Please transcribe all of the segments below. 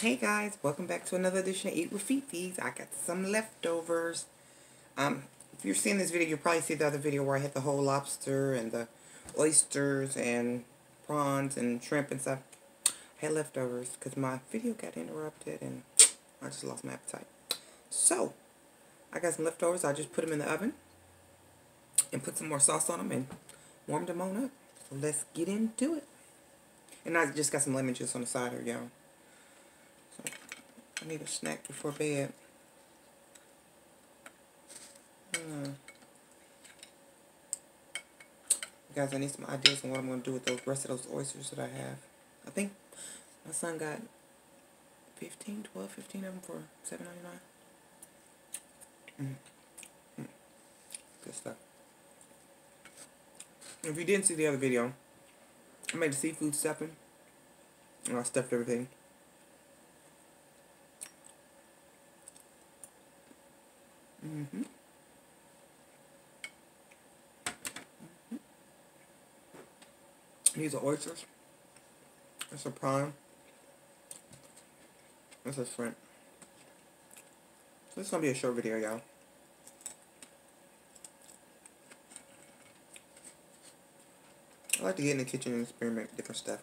Hey guys, welcome back to another edition of Eat With FeFe's. I got some leftovers. If you're seeing this video, you'll probably see the other video where I had the whole lobster and the oysters and prawns and shrimp and stuff. I had leftovers because my video got interrupted and I just lost my appetite. So, I got some leftovers. I just put them in the oven and put some more sauce on them and warmed them on up. So let's get into it. And I just got some lemon juice on the side here, y'all. I need a snack before bed. Guys, I need some ideas on what I'm going to do with the rest of those oysters that I have. I think my son got 15 of them for $7.99. Good stuff. If you didn't see the other video, I made the seafood stuffing. And I stuffed everything. These are oysters. That's a prawn. That's a shrimp. So this is gonna be a short video, y'all. I like to get in the kitchen and experiment with different stuff.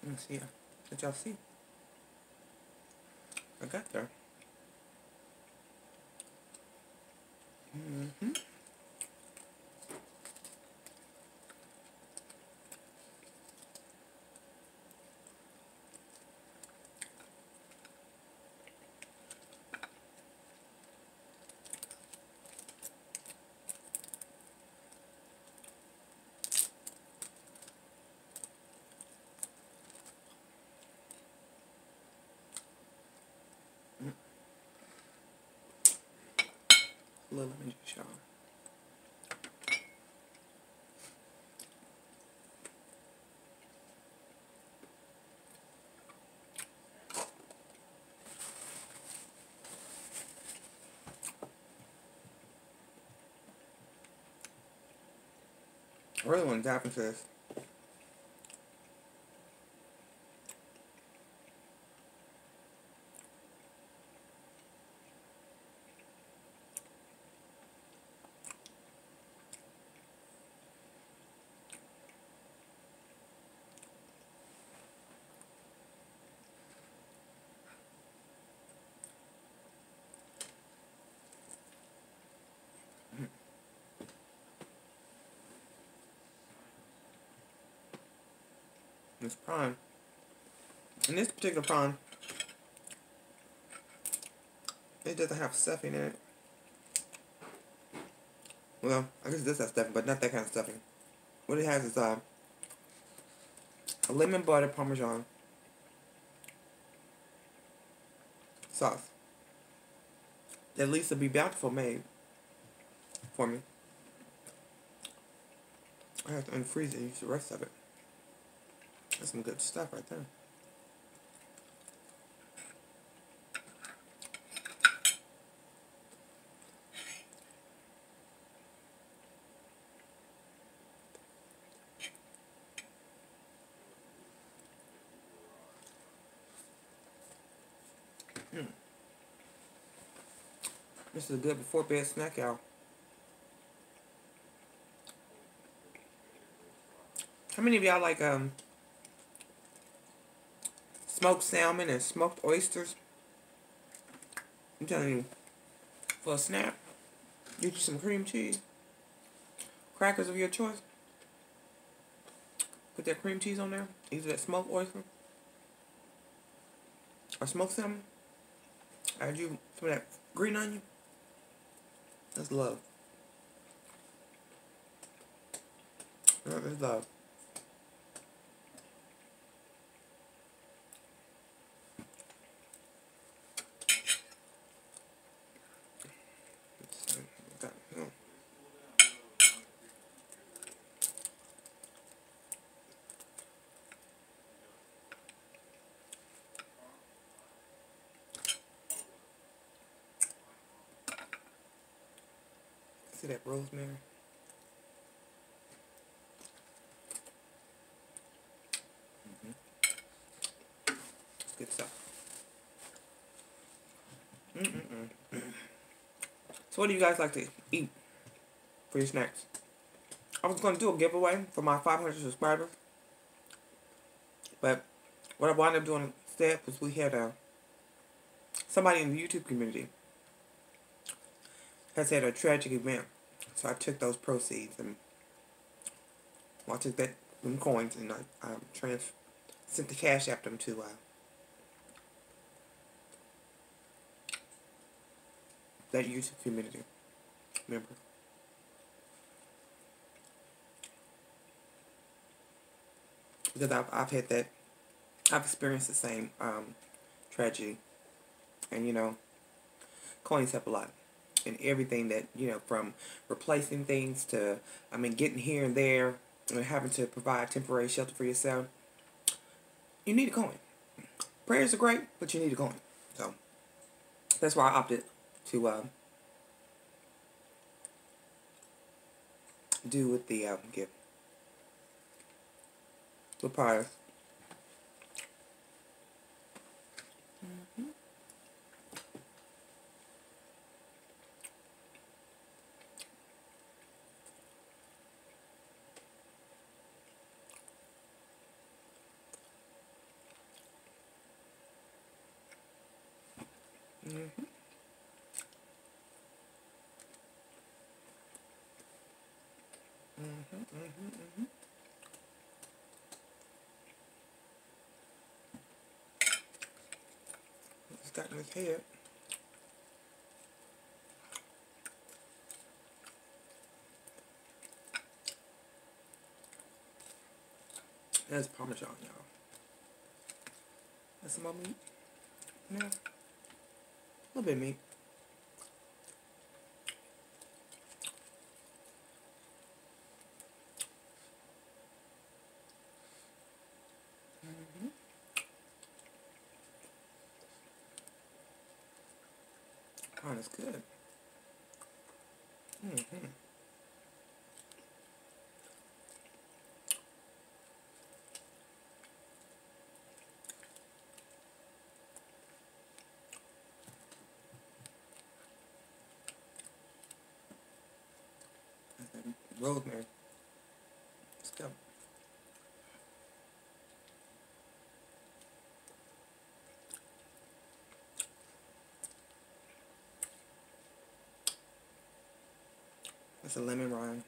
Let me see here. Did y'all see? I got there. Little lemon juice, y'all. I really want to dive into this. This prawn. And this particular prawn, it doesn't have stuffing in it. Well, I guess this has stuffing, but not that kind of stuffing. What it has is a lemon butter parmesan sauce that Lisa B. Bountiful made for me. I have to unfreeze it and use the rest of it. That's some good stuff right there. This is a good before bed snack, y'all. How many of y'all like smoked salmon and smoked oysters? I'm telling you, for a snack, get you some cream cheese, crackers of your choice. Put that cream cheese on there, either that smoked oyster or smoked salmon. Add you some of that green onion. That's love. What is that? See that rosemary? Mm-hmm. Good stuff. So what do you guys like to eat for your snacks? I was going to do a giveaway for my 500 subscribers. But what I wound up doing instead was we had somebody in the YouTube community has had a tragic event, so I took those proceeds and I took that them coins and I sent the cash after them to that YouTube community member. Because I've experienced the same tragedy, and you know, coins help a lot. And everything that, you know, from replacing things to, I mean, getting here and there and having to provide temporary shelter for yourself, you need a coin. Prayers are great, but you need a coin. So, that's why I opted to do with the gift. The prize. Mm-hmm. It's got in his head. That's Parmesan, y'all. That's some more meat. No. A little bit of meat. Oh, that's good. Rosemary. Let's go. That's a lemon rind.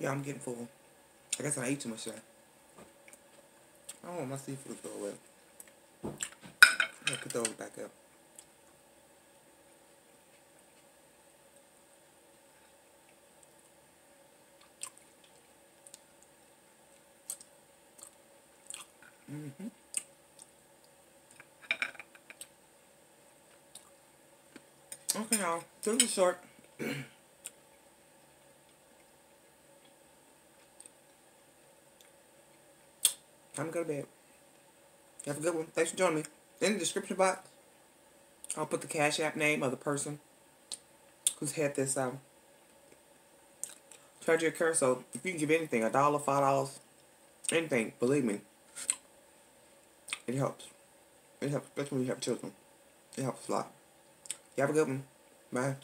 Yeah, I'm getting full. I guess I ate too much today. I don't want my seafood to go away. I'm gonna put those back up. Okay, y'all. This is short. Time to go to bed. Have a good one. Thanks for joining me. In the description box, I'll put the Cash App name of the person who's had this tragic occur. So if you can give anything, $1, $5, anything, believe me, it helps. It helps, especially when you have children. It helps a lot. You have a good one. Bye.